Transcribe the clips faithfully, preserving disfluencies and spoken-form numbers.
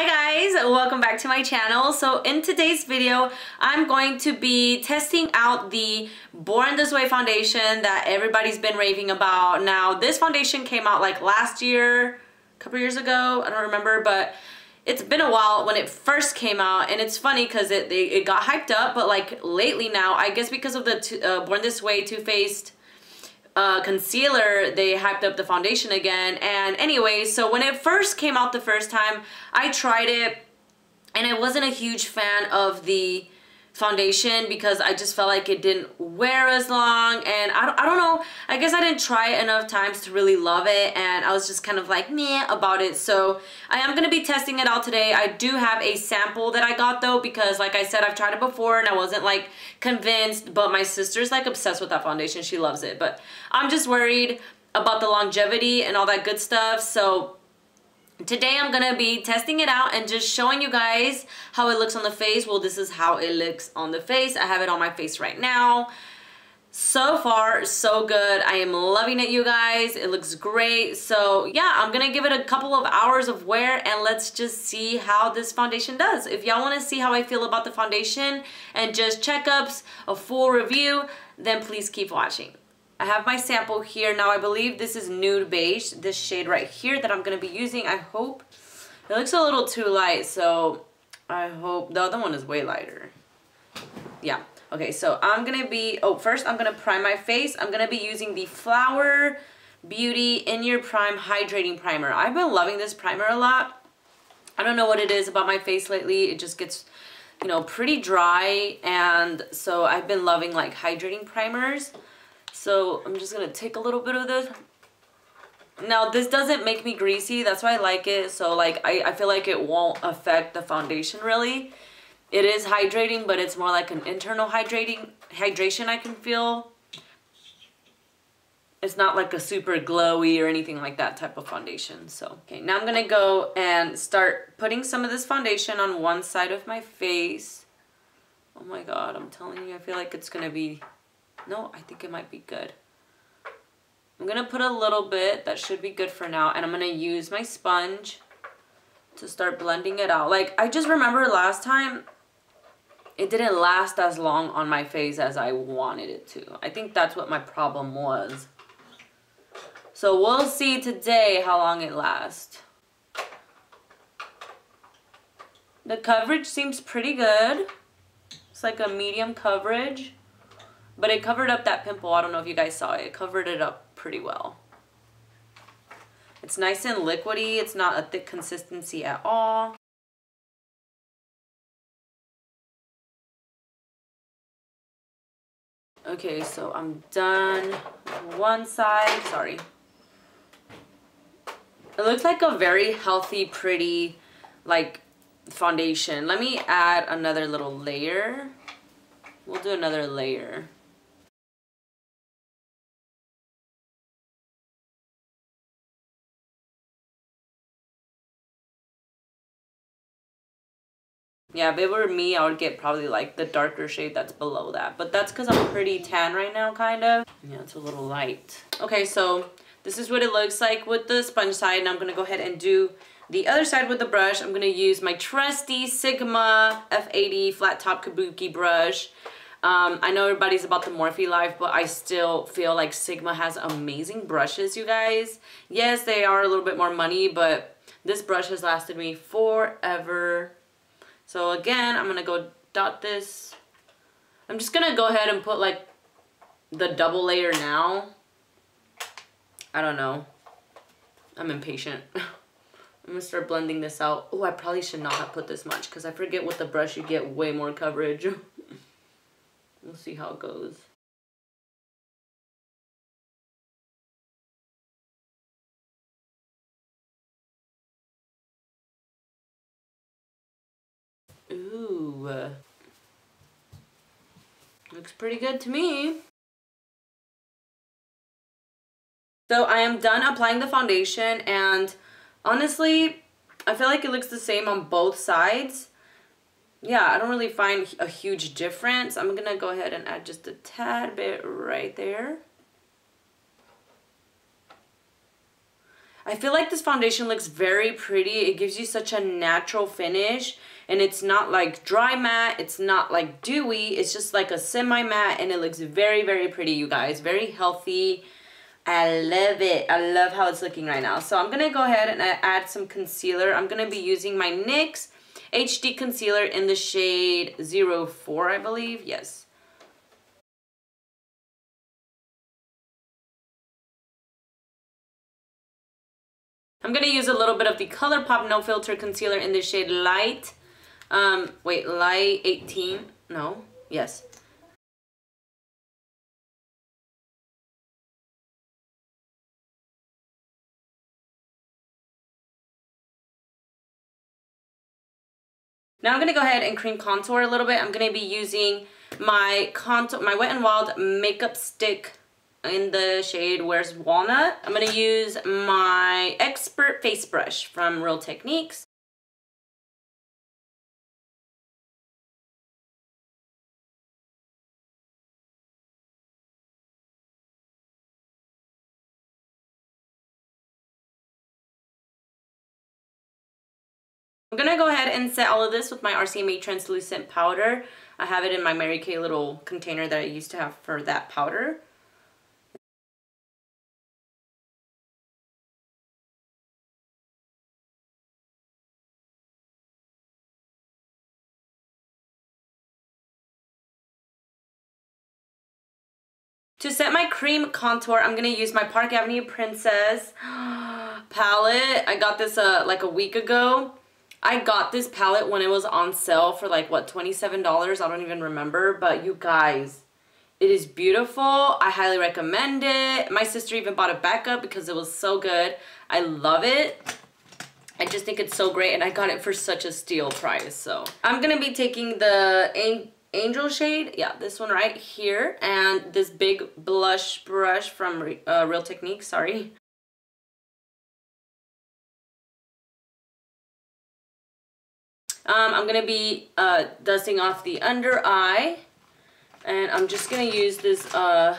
Hi guys, welcome back to my channel. So in today's video, I'm going to be testing out the Born This Way foundation that everybody's been raving about. Now, this foundation came out like last year, a couple years ago, I don't remember, but it's been a while when it first came out. And it's funny because it, it got hyped up, but like lately now, I guess because of the uh, Born This Way Too Faced Uh, concealer, they hyped up the foundation again. And anyway, so when it first came out the first time, I tried it and I wasn't a huge fan of the foundation because I just felt like it didn't wear as long, and I don't, I don't know, I guess I didn't try it enough times to really love it, and I was just kind of like meh about it. So I am gonna be testing it out today. I do have a sample that I got though, because like I said, I've tried it before and I wasn't like convinced, but my sister's like obsessed with that foundation, she loves it, but I'm just worried about the longevity and all that good stuff. So today I'm gonna be testing it out and just showing you guys how it looks on the face. Well, this is how it looks on the face. I have it on my face right now. So far, so good. I am loving it, you guys. It looks great. So yeah, I'm gonna give it a couple of hours of wear and let's just see how this foundation does. If y'all wanna see how I feel about the foundation and just checkups, a full review, then please keep watching. I have my sample here. Now I believe this is Nude Beige, this shade right here that I'm going to be using. I hope it looks a little too light, so I hope the other one is way lighter. Yeah, okay, so I'm going to be, oh, first I'm going to prime my face. I'm going to be using the Flower Beauty In Your Prime Hydrating Primer. I've been loving this primer a lot. I don't know what it is about my face lately. It just gets, you know, pretty dry, and so I've been loving like hydrating primers. So I'm just gonna take a little bit of this. Now this doesn't make me greasy, that's why I like it. So like I, I feel like it won't affect the foundation really. It is hydrating, but it's more like an internal hydrating hydration I can feel. It's not like a super glowy or anything like that type of foundation. So okay, now I'm gonna go and start putting some of this foundation on one side of my face. Oh my god, I'm telling you, I feel like it's gonna be, no, I think it might be good. I'm gonna put a little bit, that should be good for now, and I'm gonna use my sponge to start blending it out. Like, I just remember last time, it didn't last as long on my face as I wanted it to. I think that's what my problem was. So we'll see today how long it lasts. The coverage seems pretty good. It's like a medium coverage. But it covered up that pimple. I don't know if you guys saw it. It covered it up pretty well. It's nice and liquidy. It's not a thick consistency at all. Okay, so I'm done with one side. Sorry. It looks like a very healthy, pretty, like, foundation. Let me add another little layer. We'll do another layer. Yeah, if it were me, I would get probably like the darker shade that's below that. But that's because I'm pretty tan right now, kind of. Yeah, it's a little light. Okay, so this is what it looks like with the sponge side. Now I'm going to go ahead and do the other side with the brush. I'm going to use my trusty Sigma F eighty Flat Top Kabuki brush. Um, I know everybody's about the Morphe life, but I still feel like Sigma has amazing brushes, you guys. Yes, they are a little bit more money, but this brush has lasted me forever. So again, I'm gonna go dot this. I'm just gonna go ahead and put like the double layer now. I don't know. I'm impatient. I'm gonna start blending this out. Oh, I probably should not have put this much because I forget with the brush you get way more coverage. We'll see how it goes. Ooh, uh, looks pretty good to me. So I am done applying the foundation, and honestly, I feel like it looks the same on both sides. Yeah, I don't really find a huge difference. I'm gonna go ahead and add just a tad bit right there. I feel like this foundation looks very pretty. It gives you such a natural finish, and it's not like dry matte, it's not like dewy, it's just like a semi-matte, and it looks very, very pretty, you guys. Very healthy. I love it. I love how it's looking right now. So I'm going to go ahead and add some concealer. I'm going to be using my NYX H D concealer in the shade zero four, I believe. Yes. I'm going to use a little bit of the ColourPop No Filter Concealer in the shade Light. Um, wait, Light eighteen? No. Yes. Now I'm going to go ahead and cream contour a little bit. I'm going to be using my contour, my Wet n Wild makeup stick in the shade Where's Walnut. I'm going to use my Expert Face Brush from Real Techniques. I'm going to go ahead and set all of this with my R C M A translucent powder. I have it in my Mary Kay little container that I used to have for that powder. To set my cream contour, I'm going to use my Park Avenue Princess palette. I got this uh, like a week ago. I got this palette when it was on sale for like, what, twenty-seven dollars? I don't even remember, but you guys, it is beautiful. I highly recommend it. My sister even bought it back up because it was so good. I love it. I just think it's so great, and I got it for such a steal price, so. I'm going to be taking the Angel shade, yeah, this one right here, and this big blush brush from uh, Real Techniques, sorry. Um, I'm going to be uh, dusting off the under eye, and I'm just going to use this uh,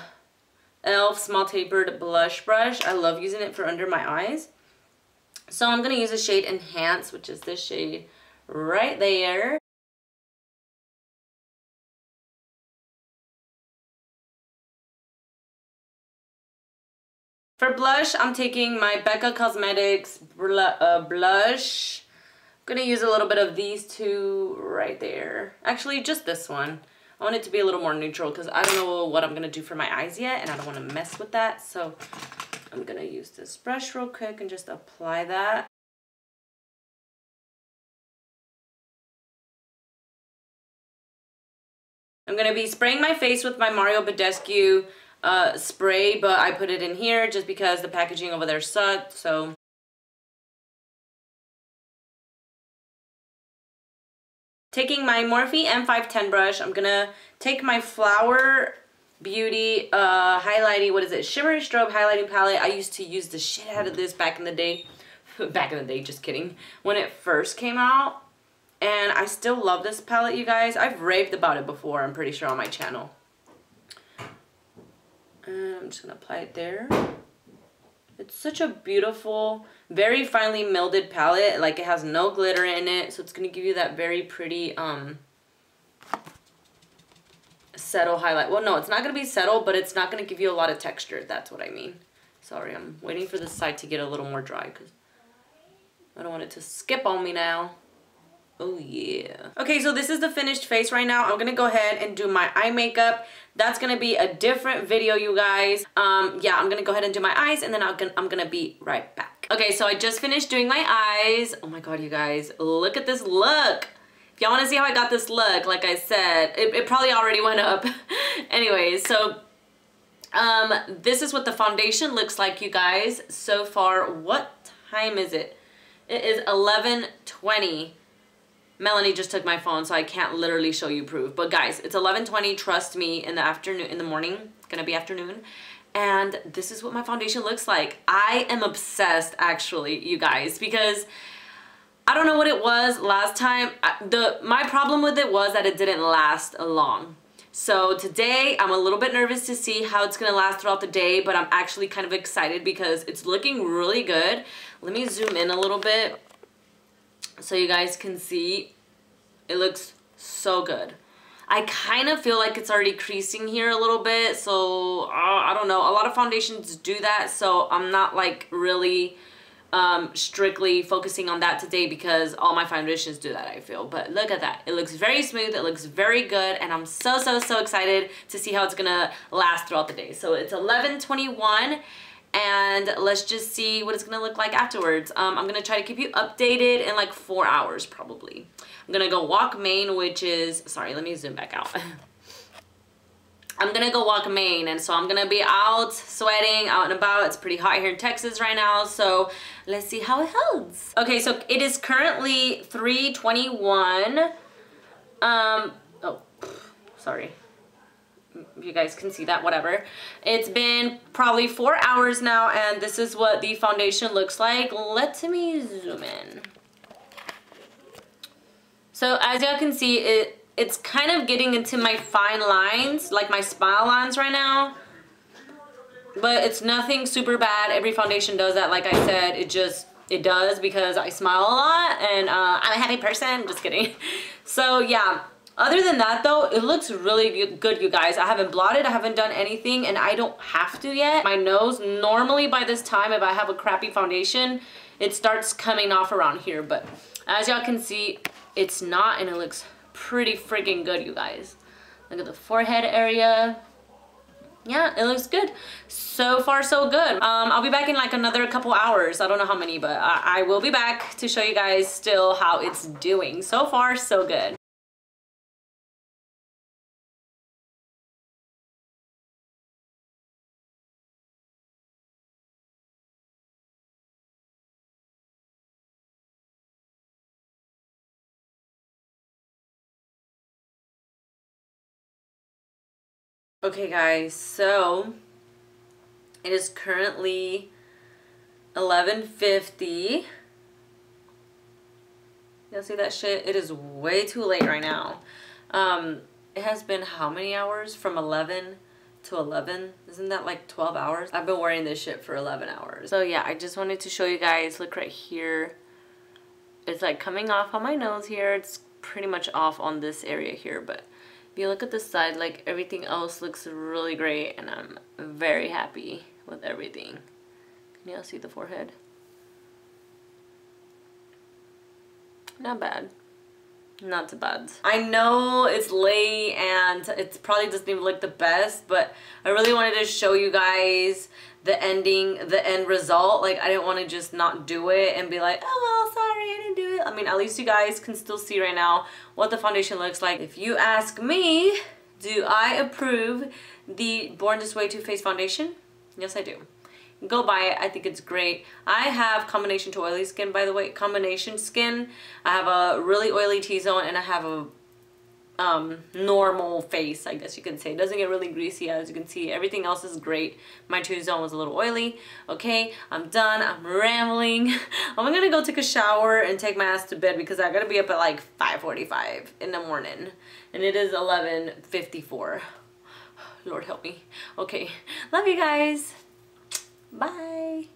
E L F small tapered blush brush. I love using it for under my eyes. So I'm going to use the shade Enhance, which is this shade right there. For blush, I'm taking my Becca Cosmetics bl uh, blush. Gonna use a little bit of these two right there. Actually, just this one. I want it to be a little more neutral because I don't know what I'm gonna do for my eyes yet, and I don't want to mess with that. So I'm gonna use this brush real quick and just apply that. I'm gonna be spraying my face with my Mario Badescu uh, spray, but I put it in here just because the packaging over there sucked. So taking my Morphe M five ten brush, I'm going to take my Flower Beauty uh, highlighting, what is it, Shimmery Strobe highlighting palette. I used to use the shit out of this back in the day. Back in the day, just kidding. When it first came out. And I still love this palette, you guys. I've raved about it before, I'm pretty sure, on my channel. And I'm just going to apply it there. It's such a beautiful, very finely melded palette. Like, it has no glitter in it, so it's going to give you that very pretty, um, subtle highlight. Well, no, it's not going to be subtle, but it's not going to give you a lot of texture. That's what I mean. Sorry, I'm waiting for this side to get a little more dry because I don't want it to skip on me now. Oh, yeah. Okay, so this is the finished face right now. I'm going to go ahead and do my eye makeup. That's going to be a different video, you guys. Um, yeah, I'm going to go ahead and do my eyes, and then I'm going I'm going to be right back. Okay, so I just finished doing my eyes. Oh, my God, you guys. Look at this look. If y'all want to see how I got this look, like I said, it, it probably already went up. Anyways, so um, this is what the foundation looks like, you guys. So far, what time is it? It is eleven twenty. Melanie just took my phone, so I can't literally show you proof. But guys, it's eleven twenty, trust me, in the afternoon, in the morning. It's gonna be afternoon. And this is what my foundation looks like. I am obsessed, actually, you guys, because I don't know what it was last time. I, the, my problem with it was that it didn't last long. So today I'm a little bit nervous to see how it's gonna last throughout the day, but I'm actually kind of excited because it's looking really good. Let me zoom in a little bit so you guys can see. It looks so good. I kind of feel like it's already creasing here a little bit, so uh, I don't know. A lot of foundations do that, so I'm not like really um, strictly focusing on that today because all my foundations do that, I feel. But look at that. It looks very smooth. It looks very good, and I'm so, so, so excited to see how it's going to last throughout the day. So it's eleven twenty-one. And let's just see what it's gonna look like afterwards. Um, I'm gonna try to keep you updated in like four hours probably. I'm gonna go walk Maine, which is, sorry, let me zoom back out. I'm gonna go walk Maine, and so I'm gonna be out sweating, out and about. It's pretty hot here in Texas right now, so let's see how it holds. Okay, so it is currently three twenty-one. Um, oh, sorry. You guys can see that, whatever. It's been probably four hours now, and this is what the foundation looks like. Let me zoom in. So as y'all can see, it it's kind of getting into my fine lines, like my smile lines right now, but it's nothing super bad. Every foundation does that, like I said. It just it does because I smile a lot, and uh, I'm a happy person. Just kidding. So yeah. Other than that, though, it looks really good, you guys. I haven't blotted, I haven't done anything, and I don't have to yet. My nose, normally by this time, if I have a crappy foundation, it starts coming off around here. But as y'all can see, it's not, and it looks pretty freaking good, you guys. Look at the forehead area. Yeah, it looks good. So far, so good. Um, I'll be back in like another couple hours. I don't know how many, but I, I will be back to show you guys still how it's doing. So far, so good. Okay guys, so it is currently eleven fifty. Y'all see that shit? It is way too late right now. Um, it has been how many hours? From eleven to eleven? Isn't that like twelve hours? I've been wearing this shit for eleven hours. So yeah, I just wanted to show you guys. Look right here. It's like coming off on my nose here. It's pretty much off on this area here, but you look at the side, like everything else looks really great, and I'm very happy with everything. Can y'all see the forehead? Not bad. Not too bad. I know it's late and it probably doesn't even look the best, but I really wanted to show you guys the ending, the end result. Like, I didn't want to just not do it and be like, oh, well, sorry, I didn't do it. I mean, at least you guys can still see right now what the foundation looks like. If you ask me, do I approve the Born This Way Too Faced Foundation? Yes, I do. Go buy it. I think it's great. I have combination to oily skin, by the way. Combination skin. I have a really oily T-zone, and I have a um, normal face, I guess you can say. It doesn't get really greasy, as you can see. Everything else is great. My T-zone was a little oily. Okay, I'm done. I'm rambling. I'm gonna go take a shower and take my ass to bed because I gotta be up at like five forty-five in the morning. And it is eleven fifty-four. Lord help me. Okay, love you guys. Bye.